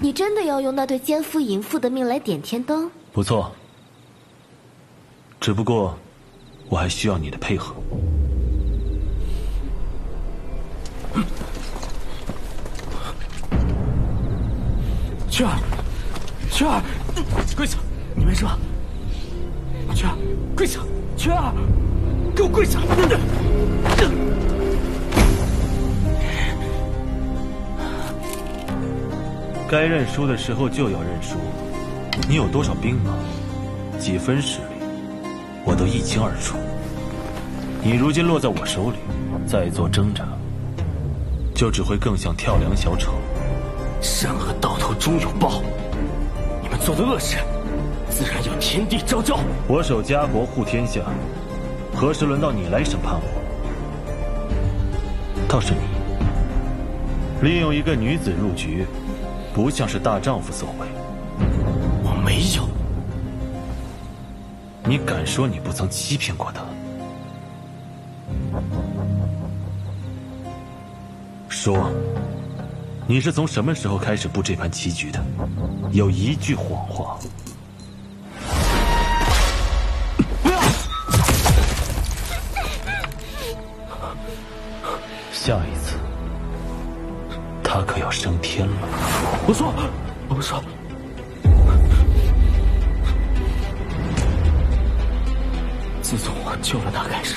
你真的要用那对奸夫淫妇的命来点天灯？不错，只不过我还需要你的配合。 雀儿，雀儿，跪下！你没事吧？雀儿，跪下！雀儿，给我跪下！该认输的时候就要认输。你有多少兵马，几分实力，我都一清二楚。你如今落在我手里，再做挣扎，就只会更像跳梁小丑。 善恶到头终有报，你们做的恶事，自然有天地昭昭。我守家国护天下，何时轮到你来审判我？倒是你，利用一个女子入局，不像是大丈夫所为。我没有，你敢说你不曾欺骗过她？说。 你是从什么时候开始布这盘棋局的？有一句谎话。下一次，他可要升天了。我说，我说，自从我救了他开始。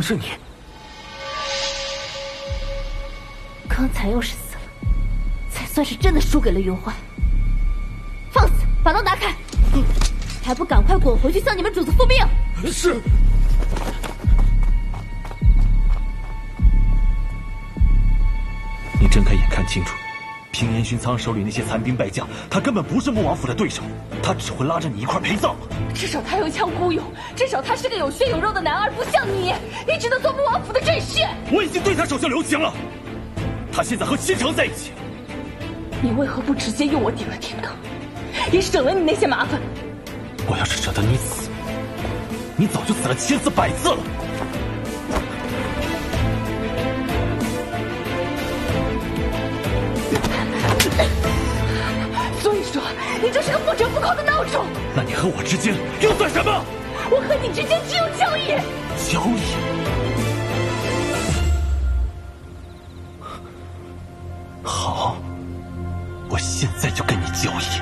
是你，刚才又是死了，才算是真的输给了云欢。放肆，把刀拿开！还不赶快滚回去向你们主子复命！是。你睁开眼看清楚，平岩勋仓手里那些残兵败将，他根本不是穆王府的对手，他只会拉着你一块陪葬。 至少他有一腔孤勇，至少他是个有血有肉的男儿，不像你，你只能做穆王府的赘婿。我已经对他手下留情了，他现在和西城在一起。你为何不直接用我顶了天罡，也省了你那些麻烦？我要是舍得你死，你早就死了千次百次了。所以说，你这是个不折不扣的孬种。 那你和我之间又算什么？我和你之间只有交易。交易？好，我现在就跟你交易。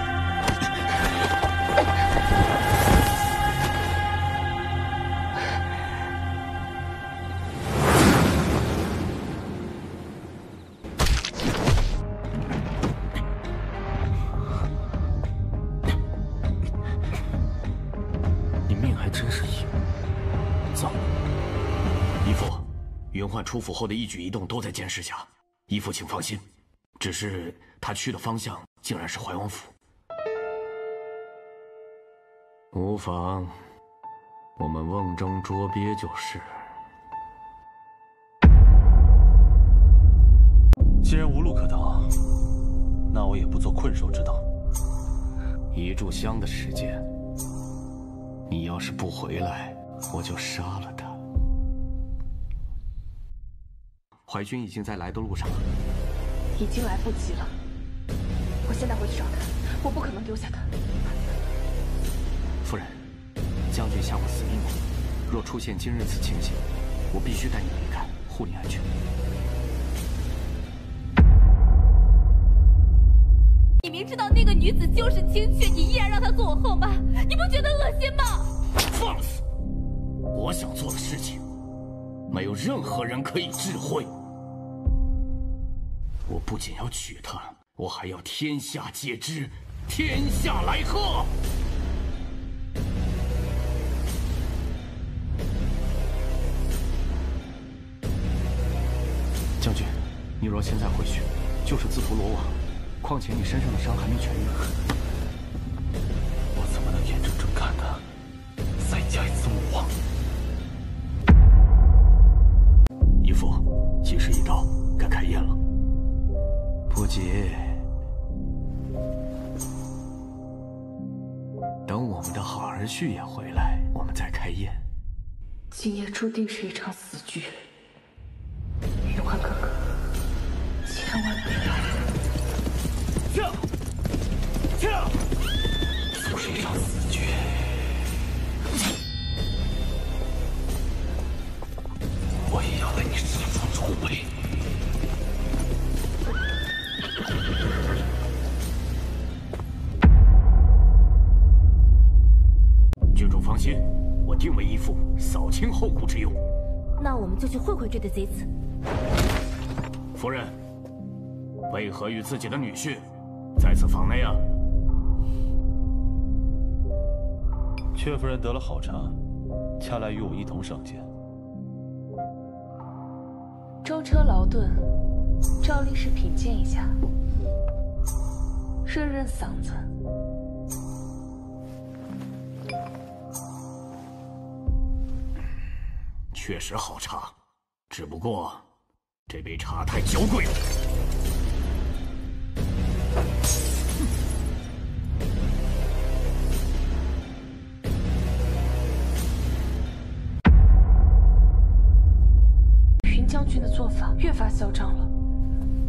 出府后的一举一动都在监视下，义父请放心。只是他去的方向竟然是怀王府，无妨，我们瓮中捉鳖就是。既然无路可逃，那我也不做困兽之斗。一炷香的时间，你要是不回来，我就杀了他。 怀军已经在来的路上了，已经来不及了。我现在回去找他，我不可能丢下他。夫人，将军下过死命令，若出现今日此情形，我必须带你离开，护你安全。 你明知道那个女子就是青雀，你依然让她做我后妈，你不觉得恶心吗？放肆！我想做的事情，没有任何人可以指挥。我不仅要娶她，我还要天下皆知，天下来贺。将军，你若现在回去，就是自投罗网。 况且你身上的伤还没痊愈，我怎么能眼睁睁看他再嫁一次穆王？义父，吉时已到，该开宴了。不急，等我们的好儿婿也回来，我们再开宴。今夜注定是一场死局，云欢哥哥，千万别来。 跳！就是一场死局。我也要为你杀出重围。郡主放心，我定为义父扫清后顾之忧。那我们就去会会这对贼子。夫人，为何与自己的女婿？ 在此房内啊，阙夫人得了好茶，恰来与我一同赏鉴。舟车劳顿，照例是品鉴一下，润润嗓子。确实好茶，只不过这杯茶太娇贵了。 云将军的做法越发嚣张了，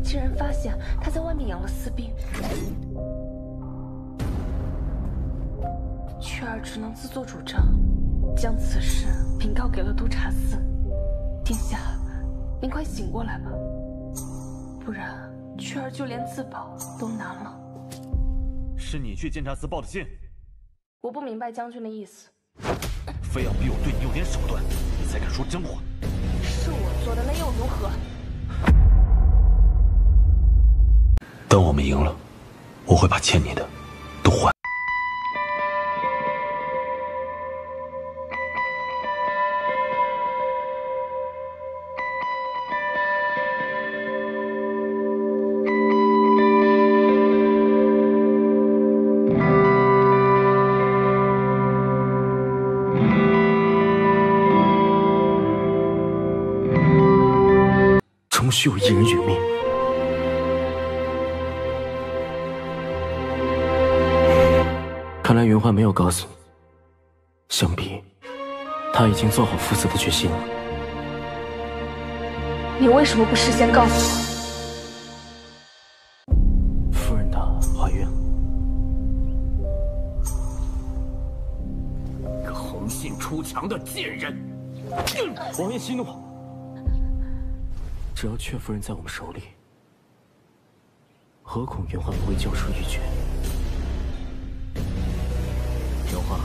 竟然发现他在外面养了私兵，雀儿只能自作主张，将此事禀告给了督察司。殿下，您快醒过来吧，不然。 雀儿就连自保都难了。是你去监察司报的信？我不明白将军的意思。非要逼我对你用点手段，你才敢说真话。是我做的，那又如何？等我们赢了，我会把欠你的都还。 只有一人殒命。看来云焕没有告诉你，想必他已经做好赴死的决心了。你为什么不事先告诉我？夫人她怀孕了。个红杏出墙的贱人！王爷息怒。 只要阙夫人在我们手里，何恐云焕不会交出玉珏？有话，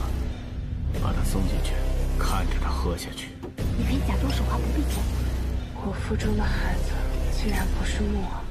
把她送进去，看着她喝下去。你可以假装手滑不必紧。我腹中的孩子竟然不是木偶。